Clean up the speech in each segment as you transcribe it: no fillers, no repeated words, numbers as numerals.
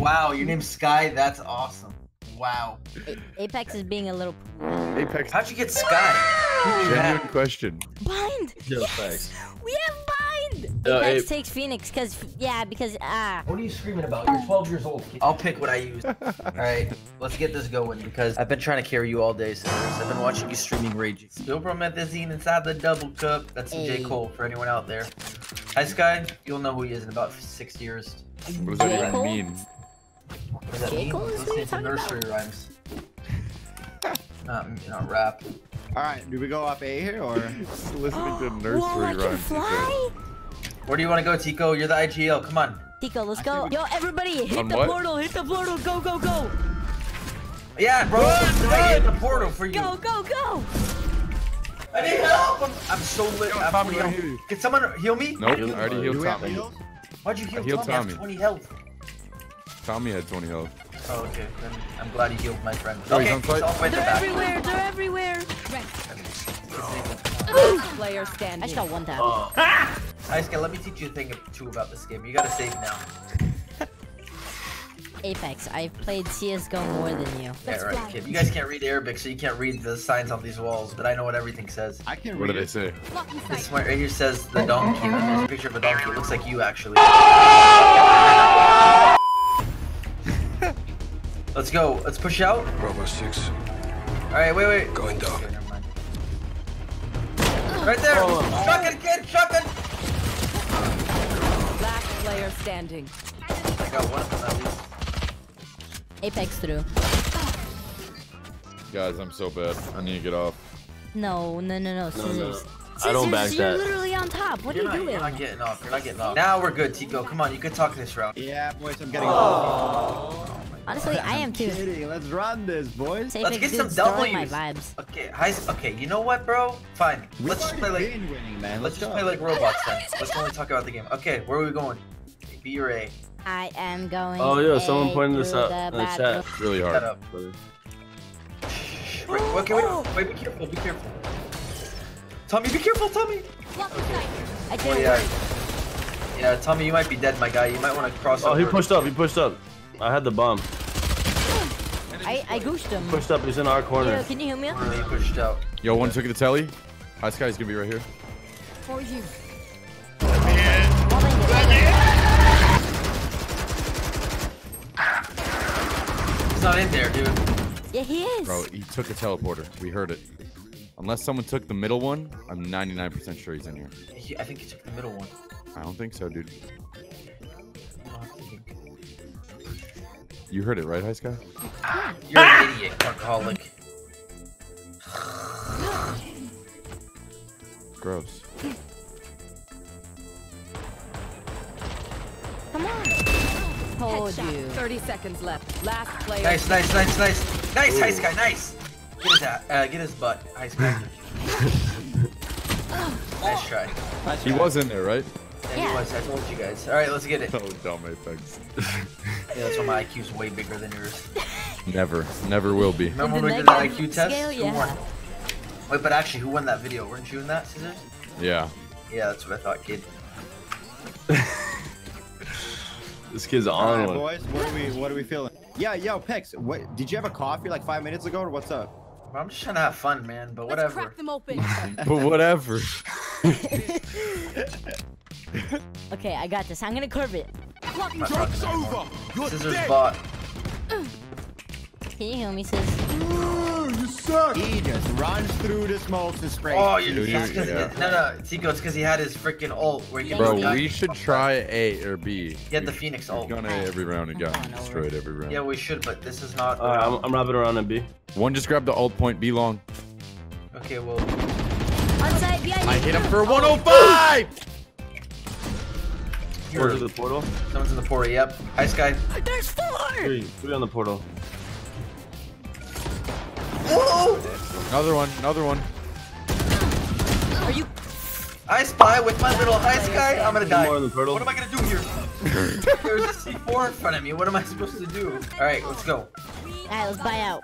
Wow, your name's Sky? That's awesome. Wow. Apex is being a little... Apex. How'd you get Sky? Genuine question. Bind! Yes! We have Bind! Apex takes Phoenix, because What are you screaming about? You're 12 years old, kid. I'll pick what I use. Alright, let's get this going, because I've been trying to carry you all day, Cizzorz. I've been watching you streaming Rage. Still promethazine inside the double cup. That's some J. Cole for anyone out there. Hi, Sky. You'll know who he is in about 6 years. What does that even mean? What does that mean? Listening to nursery rhymes. not rap. Alright, do we go up A here, or? Just listening to nursery rhymes. I can fly? Where do you want to go, Teeqo? You're the IGL, come on. Teeqo, let's go. Yo, everybody, hit the portal, hit the portal, go, go, go. Yeah, bro, I hit the portal for you. Go, go, go. I need help! I'm so lit. Can someone heal me? Nope, I already healed Tommy. Why'd you heal Tommy? I have 20 health. Tommy had 20 health. Oh, okay. Then I'm glad he healed my friend. Okay, they're everywhere! They're everywhere! Player stand. I just got one tap. Hi, Sky, let me teach you a thing or two about this game. You gotta save now. Apex, I've played CSGO more than you. Yeah, right, kid. You guys can't read Arabic, so you can't read the signs on these walls, but I know what everything says. I can read. What do they say? This one right here says the donkey. There's a picture of a donkey. It looks like you, actually. Let's go. Let's push out. Bravo 6. Alright, wait. Going down. Okay, never mind. Right there! Shotgun, kid! Shotgun! Last player standing. I got one of them at least. Apex through. Guys, I'm so bad. I need to get off. No. Cizzorz. I don't back that. You're literally on top. What are you doing? You're not getting off. Now we're good, Teeqo. Come on, you can talk this route. Yeah, boys, I'm getting off. Honestly, I am too. Kidding. Let's run this, boys. Let's get some W's. My vibes. Okay, you know what, bro? Fine. Let's just play like winning, man. Let's just play like robots then. Let's only talk about the game. Okay, where are we going? B or A? I am going. Oh yeah, someone pointed this out in the chat. It's really hard. Okay, wait, be careful, Tommy, be careful, Tommy! Okay. I did Yeah, Tommy, you might be dead, my guy. You might want to cross over. Oh, he pushed up. I had the bomb. I gooshed him. Pushed up, he's in our corner. Yo, can you hear me? He pushed out. Yo, one took the telly. High Sky's gonna be right here. For you. He's not in there, dude. Yeah, he is. Bro, he took a teleporter. We heard it. Unless someone took the middle one, I'm 99% sure he's in here. I think he took the middle one. I don't think so, dude. You heard it, right, HighSky? Yeah. You're an idiot, alcoholic. Gross. Come on. Hold you. 30 seconds left. Last player. Nice. Nice, HighSky, nice. Get his, get his butt, HighSky. Nice try. He was in there, right? Yeah, he was. I told you guys. All right, let's get it. Oh, dumb Apex. Yeah, that's why my IQ's way bigger than yours. Never will be. Remember when we did that IQ test? Scale, yeah. Who won? Wait, but actually, who won that video? Weren't you in that, Cizzorz? Yeah. Yeah, that's what I thought, kid. This kid's on. All right, boys, what are we feeling? Yeah, yo, Pex, what? Did you have a coffee like 5 minutes ago, or what's up? I'm just trying to have fun, man. But whatever. Let's crack them open. But whatever. Okay, I got this. I'm gonna curve it. Drops over. Cizzorz bot. Can you heal me, Cizzorz? You suck. He just runs through this molten spray. Oh, you're No, Teeqo, it's because he had his freaking ult. Where he we should try A or B. He had the Phoenix ult. He's gone A every round and got destroyed every round. Yeah, we should, but this is not. I'm wrapping around in B. One just grabbed the ult point. B long. Okay, well. Onside, behind you. I hit him for 105. Someone's in the portal. Someone's in the portal, yep. Hi, Sky. There's 4! Three on the portal. Whoa! Another one. Are you... I spy with my little high Sky. I'm gonna die. More on the portal. What am I gonna do here? There's a C4 in front of me. What am I supposed to do? Alright, let's go. Alright, let's buy out.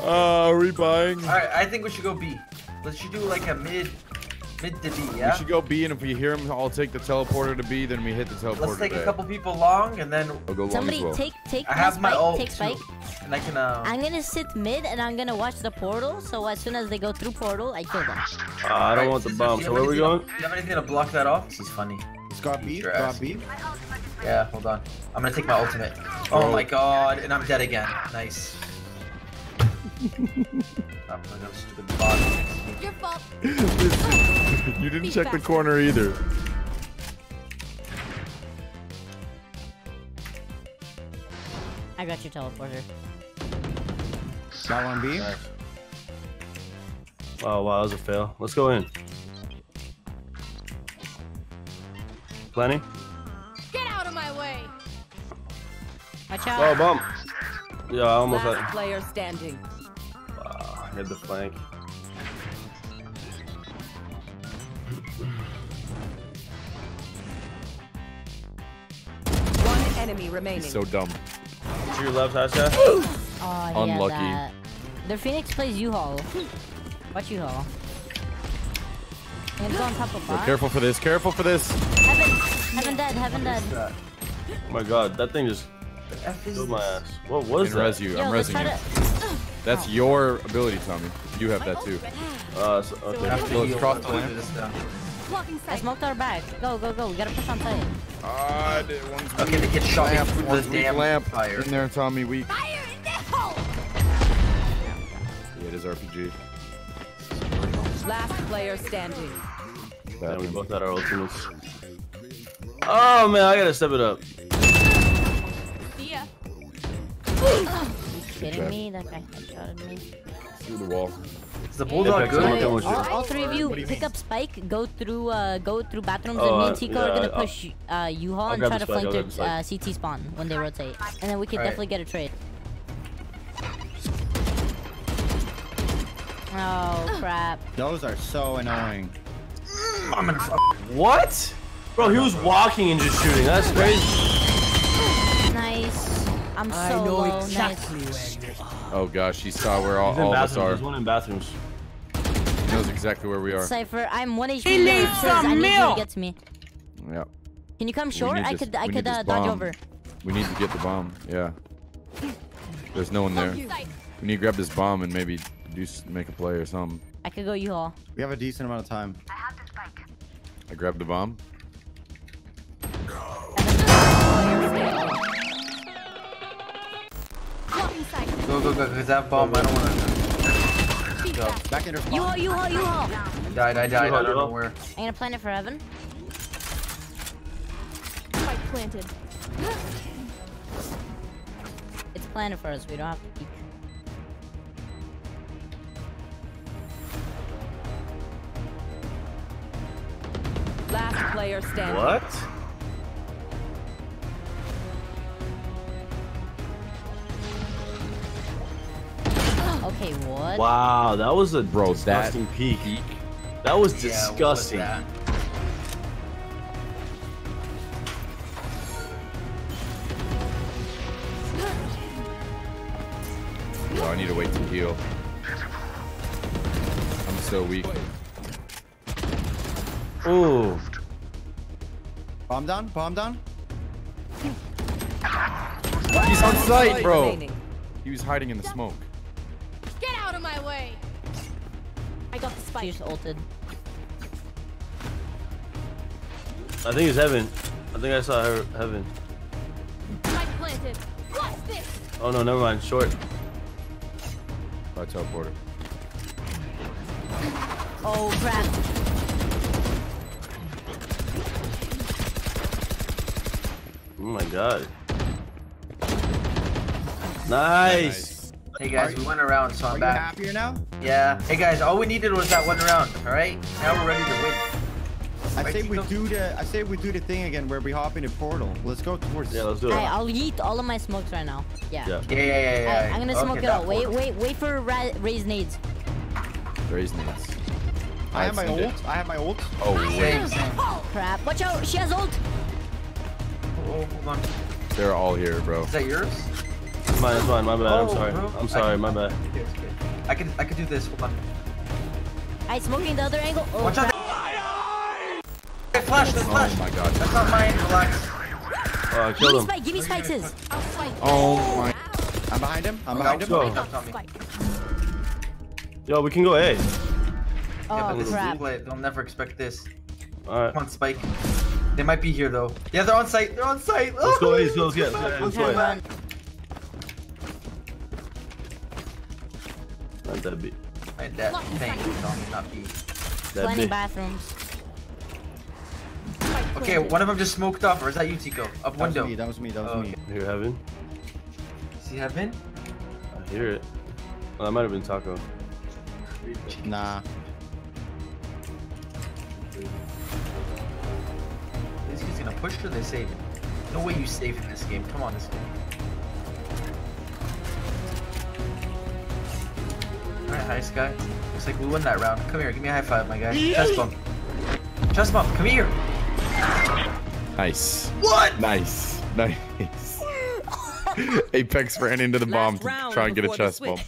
Are we buying? Alright, I think we should go B. Let's do like a mid... mid to B, yeah? We should go B, and if we hear him, I'll take the teleporter to B, then we hit the teleporter. Let's take a couple people long, and then... I'll go somebody long as well. take I have my ult, take spike. And I can, I'm gonna sit mid, and I'm gonna watch the portal, so as soon as they go through portal, I kill them. I don't want the bomb, so where are we going? Do you have anything to block that off? This is funny. It's got B, got B. Yeah, hold on. I'm gonna take my ultimate. Oh my god, and I'm dead again. Nice. I'm gonna stupid bot. Your fault. You didn't check the corner either. I got your teleporter. Got one B? Right. Oh wow, that was a fail. Let's go in. Planning? Get out of my way! Watch out! Oh, bump! Yeah, I almost had. Player standing. I hit the flank. One enemy remaining. He's so dumb. To your left, Hasha. Unlucky. Yeah, their Phoenix plays U-Haul. Watch U-Haul. And go on top of bot. Careful for this. Careful for this. Heaven dead, heaven dead. Oh my god, that thing just killed my ass. What was that? Res you. I'm resing you. That's your ability, Tommy. You have that too. So, okay. So let's cross the land. I smoked our back. Go, go, go. We gotta push on site. I did one. Okay, they get shot up with the damn lamp. Fire. In there, Tommy. Weak. Fire in the hole. Yeah, it is RPG. Last player standing. Yeah, we both had our ultimates. Oh man, I gotta step it up. Yeah. Are you kidding me? That guy headshotted me. Through the wall. Is the bulldog good? All three of you pick up Spike, go through bathrooms, and me and Teeqo are gonna push U-Haul and try to flank their CT spawn when they rotate. And then we could definitely get a trade. Oh crap. Those are so annoying. I'm gonna what? Bro, he was walking and just shooting. That's crazy. Nice. I'm so low. Exactly nice. Where you are. Oh gosh, he saw where all of us are. There's one in bathrooms. He knows exactly where we are. Cypher, I'm 1 HP. He needs some milk. Gets me. Yep. Can you come short? I could, dodge over. We need to get the bomb. Yeah. There's no one there. We need to grab this bomb and maybe make a play or something. I could go U-Haul. We have a decent amount of time. I have the spike. I grabbed the bomb. Go, go, go, because that bomb, I don't want to... Go. Back in her spawn. U-Haul, U-Haul, U-Haul! I died, I don't know where. I'm gonna plant it for Evan. Spike planted. It's planted for us, we don't have to peek. Last player standing. What? Okay, what? Wow, that was a disgusting peek. That was disgusting. Yeah, what was that? Oh, I need to wait to heal. I'm so weak. Ooh. Bomb down, bomb down. He's on site, bro. He was hiding in the smoke. My way. I got the spike. She just ulted. I think it's Heaven. I think I saw her Heaven. I planted. What's this? Oh no, never mind. Short. I teleported. Oh crap. Oh my god. Nice. Nice. Hey guys, we went around, so I'm back. Are you happier now? Yeah. Hey guys, all we needed was that one round. All right, now we're ready to win. I say we do the thing again where we hop into portal. Let's go towards. Yeah, let's do it. Hey, I'll yeet all of my smokes right now. Yeah. I'm gonna smoke it out. Wait for Raze nades. Raze nades. I have my ult. Oh wait. Crap! Watch out! She has ult. Oh, hold on. They're all here, bro. Is that yours? Mine, it's mine, my bad, I'm sorry. Bro. I'm sorry, my bad. I can do this, hold on. I'm smoking the other angle. Oh, watch out! flash, there's flash. Oh my god. That's not mine, relax. Oh, I killed him. Give me spikes. Oh my. I'm behind him. I'm behind him. Yo, we can go A. Yeah, but crap. They'll never expect this. Alright. Come on, Spike. They might be here though. Yeah, they're on site. They're on site. Let's go A. Let's get. Let's go A. Not that big. That thing is not B. Plenty bathrooms. Okay, one of them just smoked up, or is that you, Teeqo? Up window. That was me. You hear Heaven? See Heaven? I hear it. Well, that might have been Taco. Nah. This kid's gonna push or they save it? No way you save in this game. Come on, this game. Alright, high sky. Looks like we won that round. Come here, give me a high five, my guy. Chest bump. Chest bump, come here. Nice. What? Nice. Nice. Apex ran into the bomb to try and get a chest bump.